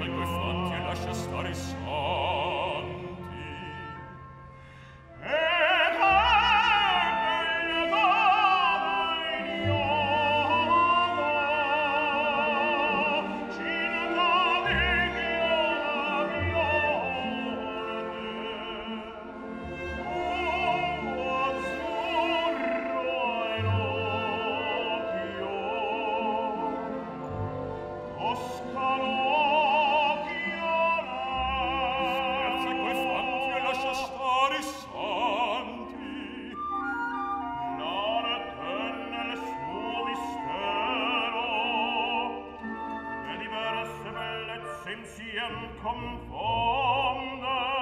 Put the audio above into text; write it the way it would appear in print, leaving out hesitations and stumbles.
Sensiam confondam